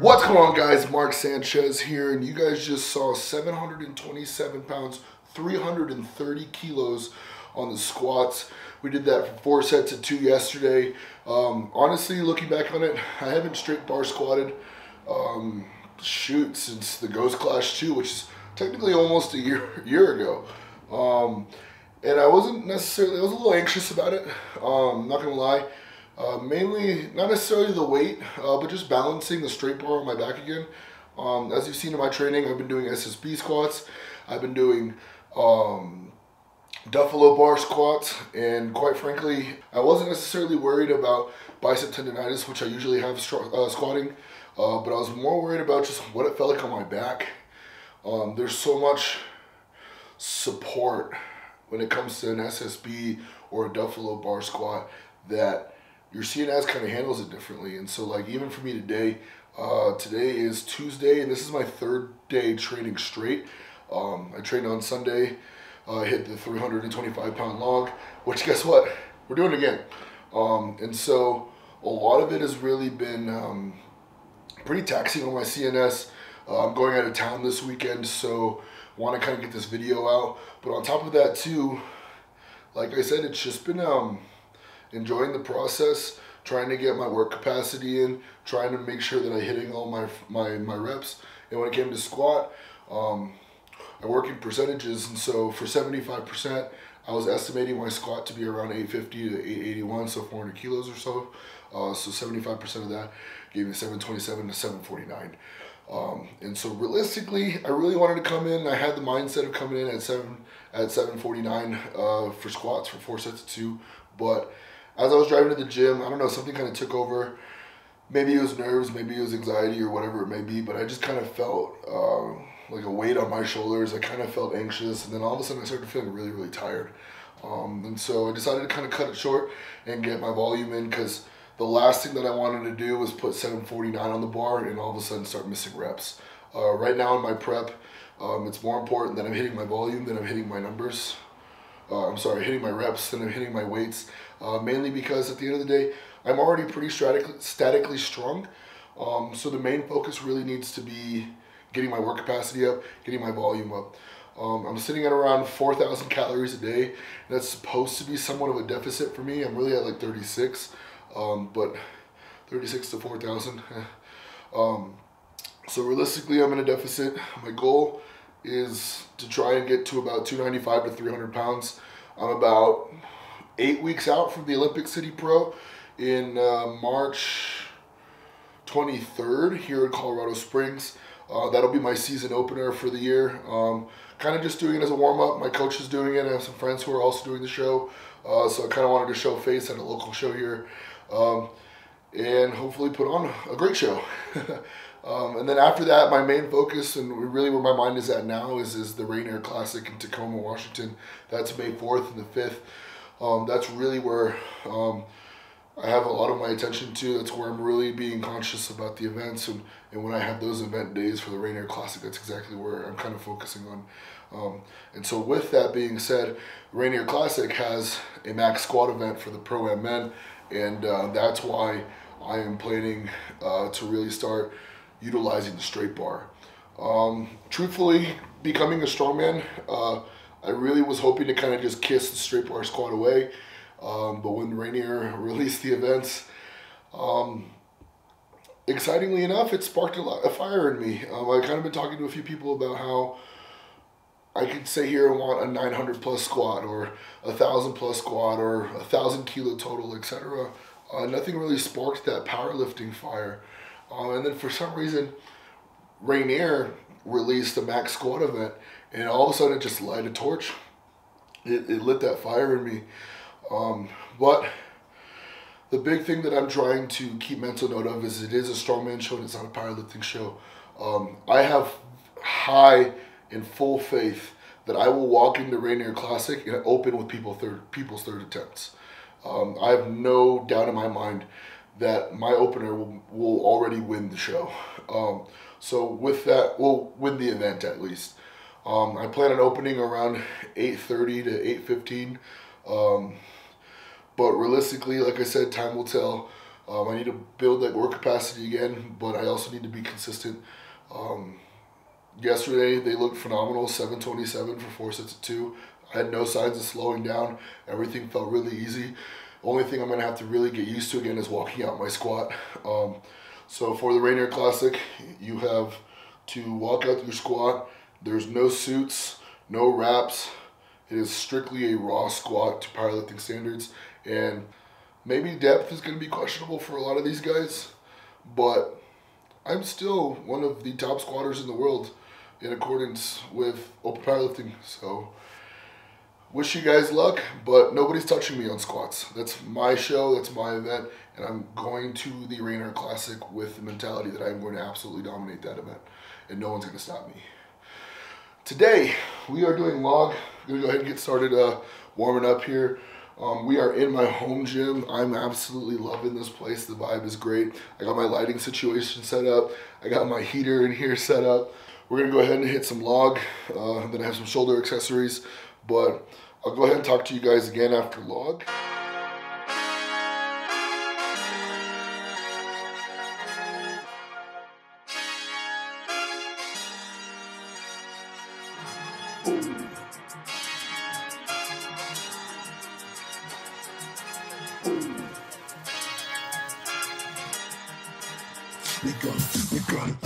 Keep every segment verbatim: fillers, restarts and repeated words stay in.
What's going on, guys? Mark Sanchez here, and you guys just saw seven hundred twenty-seven pounds, three hundred thirty kilos on the squats. We did that for four sets of two yesterday. Um, honestly, looking back on it, I haven't straight bar squatted, um, shoot, since the Ghost Clash two, which is technically almost a year, year ago. Um, and I wasn't necessarily, I was a little anxious about it, um, not gonna lie. Uh, mainly, not necessarily the weight, uh, but just balancing the straight bar on my back again. Um, as you've seen in my training, I've been doing S S B squats, I've been doing um, Duffalo bar squats, and quite frankly, I wasn't necessarily worried about bicep tendonitis, which I usually have uh, squatting, uh, but I was more worried about just what it felt like on my back. Um, there's so much support when it comes to an S S B or a Duffalo bar squat that your C N S kind of handles it differently. And so, like, even for me today, uh, today is Tuesday, and this is my third day training straight. Um, I trained on Sunday, uh, hit the three hundred twenty-five pound log, which, guess what? We're doing it again. Um, and so a lot of it has really been um, pretty taxing on my C N S. Uh, I'm going out of town this weekend, so want to kind of get this video out. But on top of that too, like I said, it's just been... Um, enjoying the process, trying to get my work capacity in, trying to make sure that I'm hitting all my, my, my reps. And when it came to squat, um, I work in percentages, and so for seventy-five percent, I was estimating my squat to be around eight fifty to eight eighty-one, so four hundred kilos or so. Uh, so seventy-five percent of that gave me seven twenty-seven to seven forty-nine. Um, and so realistically, I really wanted to come in. I had the mindset of coming in at seven at seven forty-nine uh, for squats for four sets of two, but as I was driving to the gym, I don't know, something kind of took over. Maybe it was nerves, maybe it was anxiety or whatever it may be, but I just kind of felt um, like a weight on my shoulders. I kind of felt anxious, and then all of a sudden I started feeling really, really tired. Um, and so I decided to kind of cut it short and get my volume in, because the last thing that I wanted to do was put seven forty-nine on the bar and all of a sudden start missing reps. Uh, right now in my prep, um, it's more important that I'm hitting my volume than I'm hitting my numbers. Uh, I'm sorry, hitting my reps, then I'm hitting my weights, uh, mainly because at the end of the day, I'm already pretty statically strung, um, so the main focus really needs to be getting my work capacity up, getting my volume up. Um, I'm sitting at around four thousand calories a day, and that's supposed to be somewhat of a deficit for me. I'm really at like thirty-six, um, but thirty-six to four thousand. um, so realistically, I'm in a deficit. My goal is to try and get to about two ninety-five to three hundred pounds. I'm about eight weeks out from the Olympic City Pro in uh, March twenty-third here in Colorado Springs. Uh, that'll be my season opener for the year. Um, kind of just doing it as a warm-up. My coach is doing it. I have some friends who are also doing the show. Uh, so I kind of wanted to show face at a local show here. Um, and hopefully put on a great show. Um, and then after that, my main focus, and really where my mind is at now, is, is the Rainier Classic in Tacoma, Washington. That's May fourth and the fifth. Um, that's really where um, I have a lot of my attention to. That's where I'm really being conscious about the events, and, and when I have those event days for the Rainier Classic, that's exactly where I'm kind of focusing on. Um, and so with that being said, Rainier Classic has a max squat event for the Pro-Am men, and uh, that's why I am planning uh, to really start utilizing the straight bar. Um, truthfully, becoming a strongman, uh, I really was hoping to kind of just kiss the straight bar squat away. Um, but when Rainier released the events, um, excitingly enough, it sparked a, lot, a fire in me. Um, I've kind of been talking to a few people about how I could sit here and want a nine hundred plus squat or a one thousand plus squat or a one thousand kilo total, et cetera. Uh, nothing really sparked that powerlifting fire. Um, and then for some reason, Rainier released a max squat event, and all of a sudden it just lighted a torch. It, it lit that fire in me. Um, but the big thing that I'm trying to keep mental note of is it is a strongman show and it's not a powerlifting show. Um, I have high and full faith that I will walk into Rainier Classic and open with people third, people's third attempts. Um, I have no doubt in my mind that my opener will, will already win the show. Um, so with that, we'll win the event at least. Um, I plan on opening around eight thirty to eight fifteen. Um, but realistically, like I said, time will tell. Um, I need to build that work capacity again, but I also need to be consistent. Um, yesterday, they looked phenomenal, seven twenty-seven for four sets of two. I had no signs of slowing down. Everything felt really easy. Only thing I'm going to have to really get used to again is walking out my squat. Um, so for the Rainier Classic, you have to walk out your squat. There's no suits, no wraps. It is strictly a raw squat to powerlifting standards, and maybe depth is going to be questionable for a lot of these guys, but I'm still one of the top squatters in the world in accordance with open powerlifting, so wish you guys luck, but nobody's touching me on squats. That's my show, that's my event, and I'm going to the Rainier Classic with the mentality that I'm going to absolutely dominate that event, and no one's going to stop me. Today, we are doing log. I'm gonna go ahead and get started uh, warming up here. Um, we are in my home gym. I'm absolutely loving this place. The vibe is great. I got my lighting situation set up. I got my heater in here set up. We're gonna go ahead and hit some log. Uh, then I have some shoulder accessories, but I'll go ahead and talk to you guys again after log. We got it, we got it.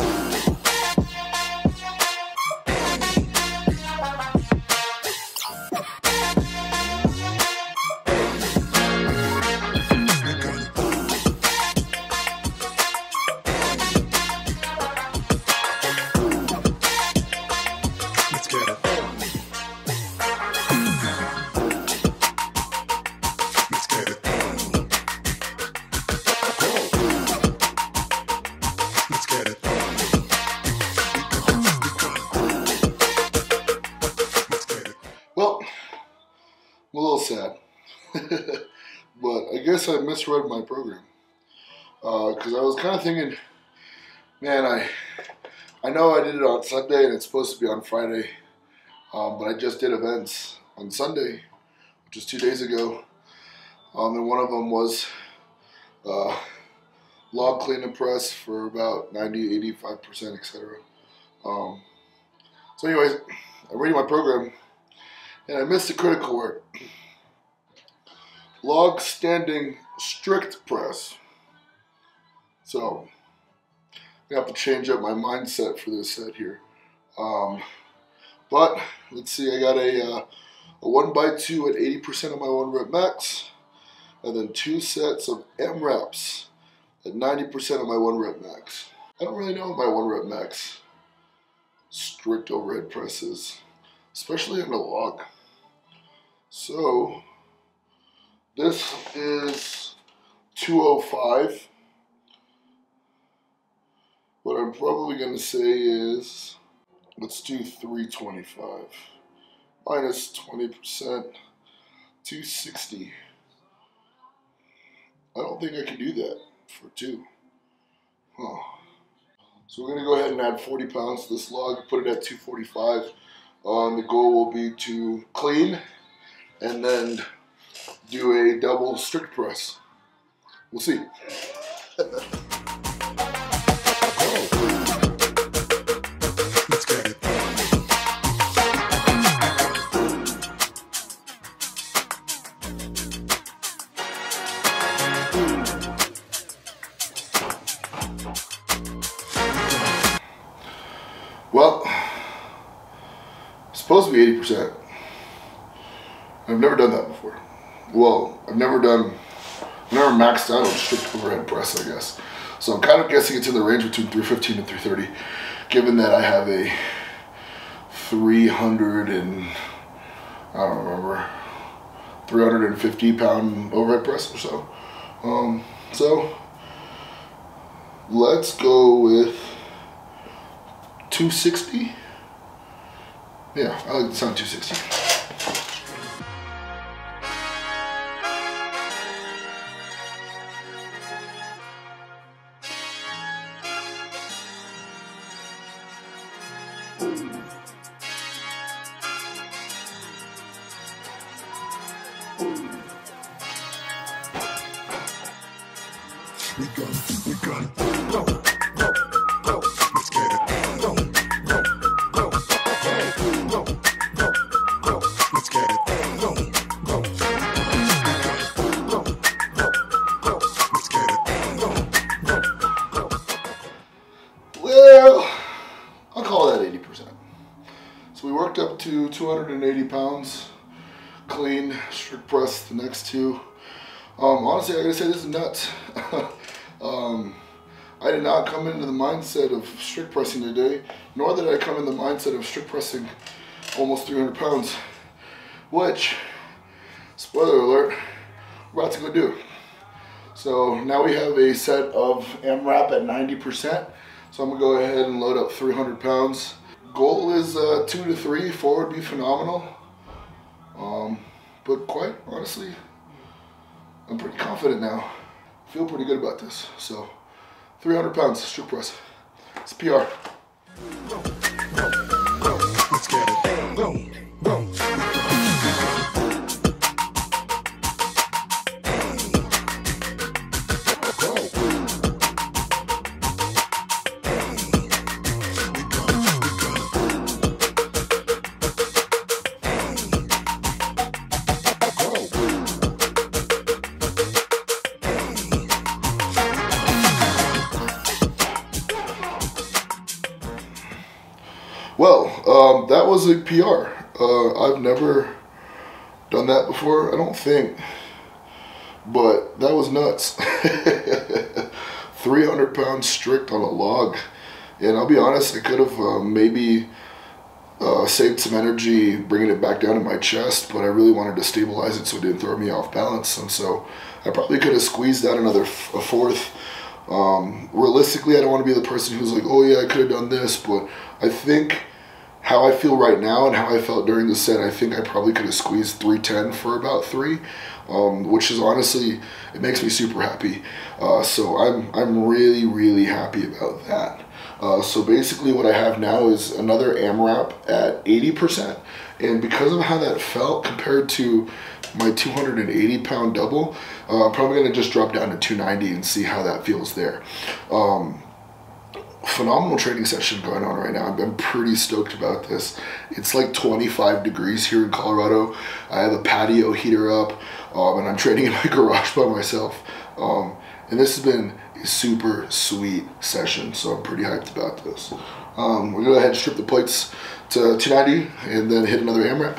I misread my program because uh, I was kind of thinking, man, I I know I did it on Sunday and it's supposed to be on Friday, um, but I just did events on Sunday, which was two days ago, um, and one of them was uh, log clean and press for about ninety, eighty-five percent, et cetera. Um, so anyways, I'm reading my program and I missed the critical word. Log standing strict press. So I have to change up my mindset for this set here. Um, but let's see, I got a, uh, a one by two at eighty percent of my one rep max, and then two sets of M reps at ninety percent of my one rep max. I don't really know what my one rep max strict overhead press is, especially in a log. So this is two oh five. What I'm probably going to say is, let's do three twenty-five. Minus twenty percent, two sixty. I don't think I can do that for two. Huh. So we're going to go ahead and add forty pounds to this log, put it at two forty-five. Um, the goal will be to clean and then do a double strict press. We'll see. Well, it's supposed to be eighty percent. I've never done that before. Well, I've never done, I've never maxed out on strict overhead press, I guess. So I'm kind of guessing it's in the range between three fifteen and three thirty, given that I have a three hundred and, I don't remember, three hundred fifty pound overhead press or so. Um, so, let's go with two sixty? Yeah, I like the sound of two sixty. Up to two hundred eighty pounds, clean, strict press, the next two. Um, honestly, I gotta say, this is nuts. um, I did not come into the mindset of strict pressing today, nor did I come in the mindset of strict pressing almost three hundred pounds, which, spoiler alert, we're about to go do. So now we have a set of AMRAP at ninety percent, so I'm gonna go ahead and load up three hundred pounds. Goal is uh, two to three. Four would be phenomenal. Um, but quite honestly, I'm pretty confident now. I feel pretty good about this. So, three hundred pounds, strict press. It's P R. Go, go, go. Let's get it. Go, go. Well, um, that was a P R. Uh, I've never done that before, I don't think, but that was nuts. three hundred pounds strict on a log. And I'll be honest, I could have uh, maybe uh, saved some energy bringing it back down to my chest, but I really wanted to stabilize it so it didn't throw me off balance. And so I probably could have squeezed out another f a fourth. Um, realistically, I don't want to be the person who's like, oh yeah, I could have done this, but I think how I feel right now and how I felt during the set, I think I probably could have squeezed three ten for about three, um, which is honestly, it makes me super happy. Uh, so I'm, I'm really, really happy about that. Uh, so basically what I have now is another AMRAP at eighty percent. And because of how that felt compared to my two hundred eighty pound double, uh, I'm probably gonna just drop down to two ninety and see how that feels there. Um, phenomenal training session going on right now. I'm pretty stoked about this. It's like twenty-five degrees here in Colorado. I have a patio heater up, um, and I'm training in my garage by myself. Um, and this has been super sweet session, so I'm pretty hyped about this. Um, we're gonna go ahead and strip the plates to two ninety and then hit another AMRAP.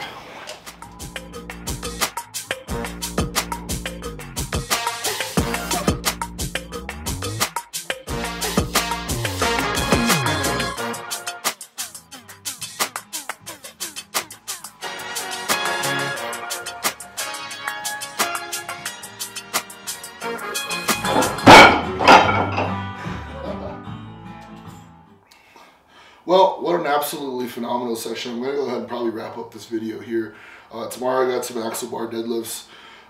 Well, what an absolutely phenomenal session. I'm going to go ahead and probably wrap up this video here. Uh, tomorrow I got some axle bar deadlifts.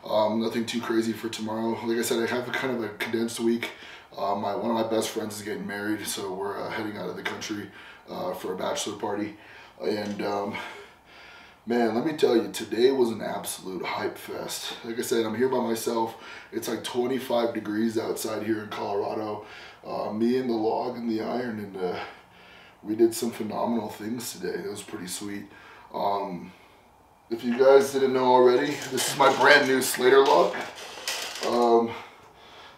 Um, nothing too crazy for tomorrow. Like I said, I have a kind of a condensed week. Uh, my, one of my best friends is getting married, so we're uh, heading out of the country uh, for a bachelor party. And um, man, let me tell you, today was an absolute hype fest. Like I said, I'm here by myself. It's like twenty-five degrees outside here in Colorado. Uh, me and the log and the iron, and uh, we did some phenomenal things today. It was pretty sweet. Um, if you guys didn't know already, this is my brand new Slater log. Um,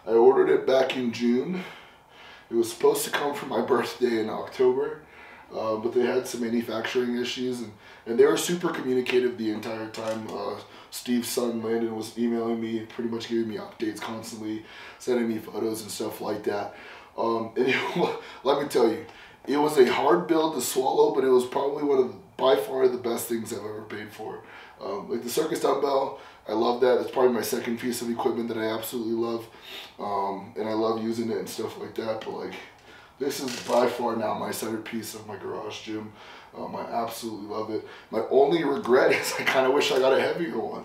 I ordered it back in June. It was supposed to come for my birthday in October, uh, but they had some manufacturing issues, and, and they were super communicative the entire time. Uh, Steve's son, Landon, was emailing me, pretty much giving me updates constantly, sending me photos and stuff like that. Um, and it, let me tell you, it was a hard pill to swallow, but it was probably one of the, by far the best things I've ever paid for. Um, like the circus dumbbell, I love that. It's probably my second piece of equipment that I absolutely love, um, and I love using it and stuff like that. But like, this is by far now my centerpiece of my garage gym. Um, I absolutely love it. My only regret is I kind of wish I got a heavier one.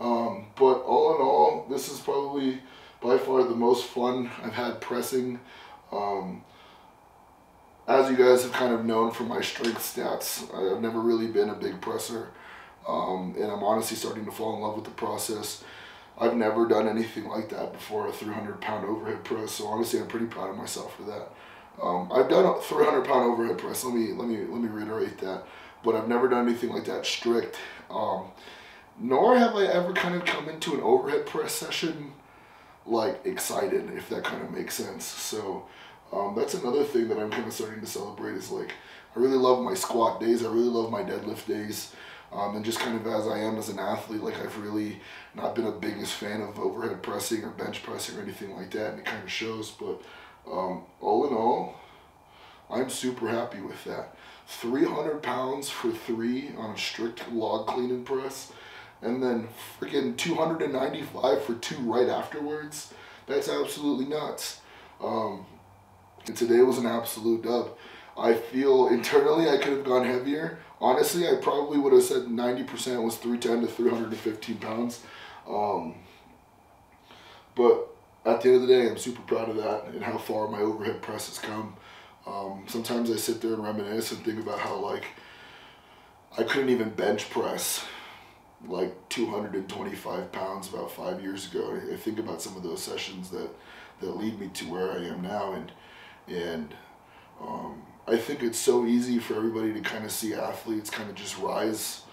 Um, but all in all, this is probably by far the most fun I've had pressing. Um, As you guys have kind of known from my strength stats, I've never really been a big presser, um, and I'm honestly starting to fall in love with the process. I've never done anything like that before, a three hundred pound overhead press, so honestly I'm pretty proud of myself for that. Um, I've done a three hundred pound overhead press, let me, let me, let me reiterate that, but I've never done anything like that strict, um, nor have I ever kind of come into an overhead press session like excited, if that kind of makes sense. So. Um, that's another thing that I'm kind of starting to celebrate is like, I really love my squat days, I really love my deadlift days, um, and just kind of as I am as an athlete, like I've really not been a biggest fan of overhead pressing or bench pressing or anything like that, and it kind of shows, but um, all in all, I'm super happy with that. three hundred pounds for three on a strict log clean and press, and then freaking two hundred ninety-five for two right afterwards, that's absolutely nuts. Um, And today was an absolute dub. I feel internally I could have gone heavier. Honestly, I probably would have said ninety percent was three ten to three fifteen pounds. Um, but at the end of the day, I'm super proud of that and how far my overhead press has come. Um, sometimes I sit there and reminisce and think about how like I couldn't even bench press like two hundred twenty-five pounds about five years ago. I think about some of those sessions that, that lead me to where I am now. And And um, I think it's so easy for everybody to kind of see athletes kind of just rise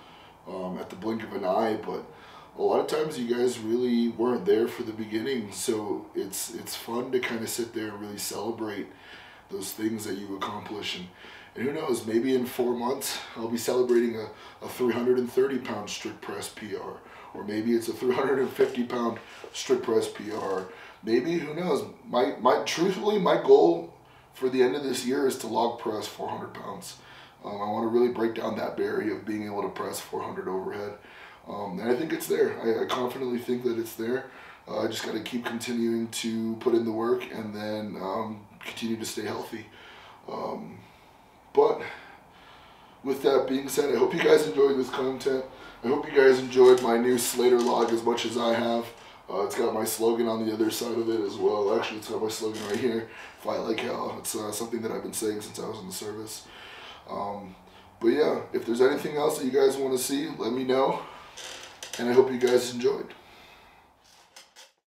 um, at the blink of an eye, but a lot of times you guys really weren't there for the beginning, so it's it's fun to kind of sit there and really celebrate those things that you accomplish. And, and who knows, maybe in four months I'll be celebrating a, a three hundred thirty pound strict press P R, or maybe it's a three hundred fifty pound strict press P R. Maybe, who knows, my, my truthfully my goal for the end of this year is to log press four hundred pounds. Um, I want to really break down that barrier of being able to press four hundred overhead. Um, and I think it's there. I, I confidently think that it's there. Uh, I just got to keep continuing to put in the work and then um, continue to stay healthy. Um, but with that being said, I hope you guys enjoyed this content. I hope you guys enjoyed my new Slater log as much as I have. Uh, it's got my slogan on the other side of it as well. Actually, it's got my slogan right here, Fight Like Hell. It's uh, something that I've been saying since I was in the service. Um, but yeah, if there's anything else that you guys want to see, let me know. And I hope you guys enjoyed.